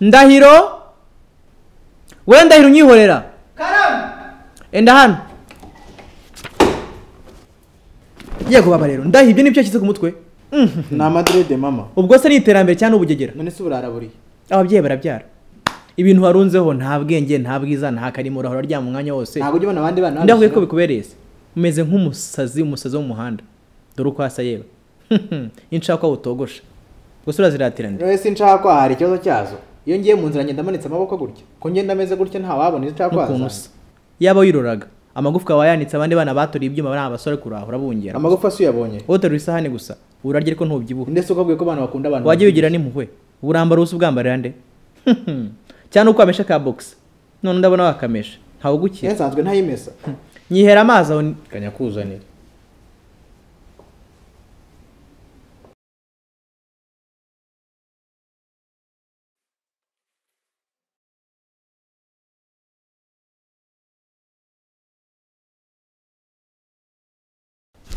Ndahiro we Ndahiro nyihorera Karam enda hano yego baba rero ndahi ibyo nibyo cyize ku mutwe na Madrid mama ubwo se ni iterambere cyane ubugegera none se buraraburi ababyeyi barabyara ibintu harunzeho nta bwenge nta bwiza nta karimo urahora rya mu mwanya wose ntabwo ubona abandi bana ndahuye ko bikuberese umeze nk'umusazi umusazi wo mu muhanda dore uko hasa yewe inshaka ko utogosha gusura ziratirana rero se inshaka ko hari cyo cyazo iyo ngiye mu nzira ngenda manitse amaboko gutyo ko ngenda meze gutyo nta wabona inshaka ko yaba yiroraga amagufwa wayanitse abandi bana batori ibyuma bana abasore kurahura bungera amagufwa si yabonye otero isahane gusa urarye ko ntubyibuha ndese ukabwiye ko bana bakunda abantu waje ugira n'impuhwe urambara usu bwambarira nde cyane uko amesha ka box none ndabona wakamesha ntawo gukira nsanzwe ntayimesa nyihera amazi aho kanyakuzanira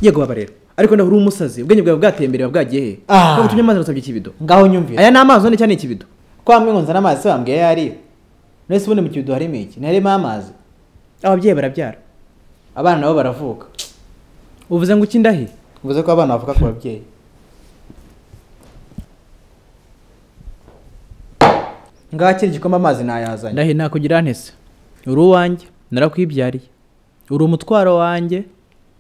yego baba rero ariko ndahura umusazi ubwenye bwawe bwatemberera bwagiye he ko utumye amazi rusabye kibido ngaho nyumvira aya namazi one cyane kibido kwa mwe ngonza namazi bambwiye yari nese ubone mu kibido harimo iki nare mamazi ababyeyi barabyara abana nabo baravuka uvuze ngo iki ndahi uvuze ko abana bavuka ku babyeyi ngakiri gikoma amazi nayazanye ndahi nakugira ntese uru wanjye narakwibyariye uru mutwaro wanjye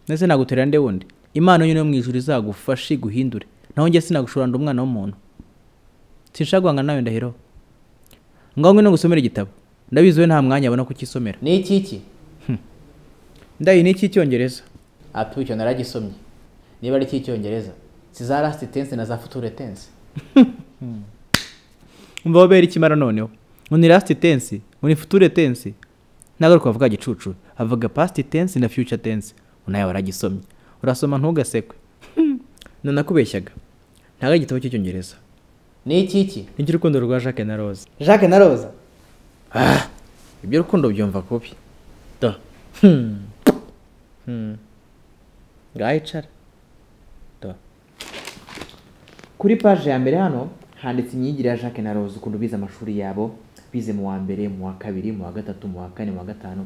nese naguterera nde wundi imana y'uno mwijuru izagufasha guhindure naho nge sinagushura ndi umwana w'umuntu tinshagwanga nayo ndahiro ngangwe no gusomera igitabo ndabizwe nta mwanya abona kukisomera ni iki iki ndayi ni iki cyongereza atucyo naragisomye niba ari iki cyongereza siza last tense na za future tense mbobera ikimara noneho uni last tense uni future tense nagaruka avuga gicucu avuga past tense na future tense unaye waragisomye urasoma ntugasekwe nanakubeshyaga ntaga gitabo cy'Icyongereza ni iki iki ngira urukundo rwa Jacques na Rose Jacques na Rose ibyo rukundo byumva kopi da gaichara da kuri page ya mbere hano handitse imyigire ya Jacques na Rose ukuntu biza amashuri yabo bize mu wa mbere mu wa kabiri mu wa gatatu mu wa kane mu wa gatano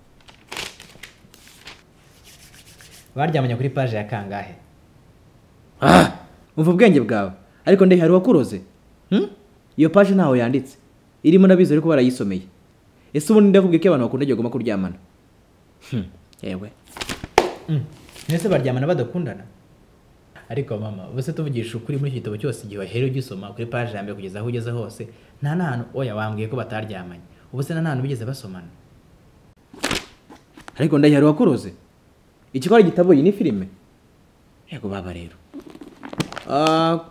baryamanya kuri page ya kangahe umva ubwenge bwawe ariko nde hari wakuroze iyo page ntaho yanditse irimo nabizo ariko barayisomeye ese ubundi ndavuga ko abantu bakunda goma kuryamana yewe nese baryamana badakundana ariko mama bose tuvugisha ukuri muri kitabo cyose gihe bahero gisoma kuri page ya mbere kugeza aho ugeze hose nta nahano oya wambwiye ko bataryamanye ubuse nta nahano bigeze basomana ariko nde hari wakuroze ikikora gitabo iyi ni filime yego baba rero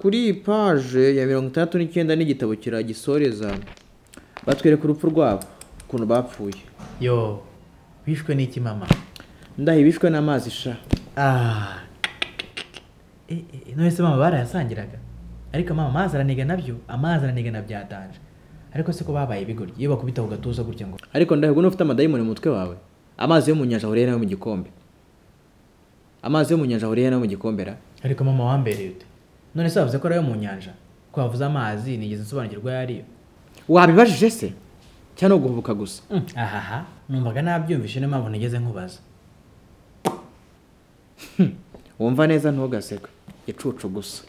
kuri page ya 69 ni gitabo kiragisoreza batwereka urupfu rwabo kuntu bapfuye yo bishwe n'iki mama ndahi bishwe n'amazi sha none se mama barayasangiraga ariko mama amazi aranega nabyo amazi aranega nabyadanje ariko se ko babaye bigoryi iyo bakubita ugatuza gutya ngo ariko ndahi ngo ufite amadayimoni mu mutwe wawe amazi yo mu nyanja horera mu gikombe amazi yo mu nyanja huriye no mu gikombera ariko mama wambere yute none se bavuze ko ari yo mu nyanja kwavuza amazi nigeze nsobanukirwa yariyo wabibajije se cyane uguhubuka gusa aha numvaga nabyumvishe n'impamvu nigeze nkubaza wumva neza ntugase icucu gusa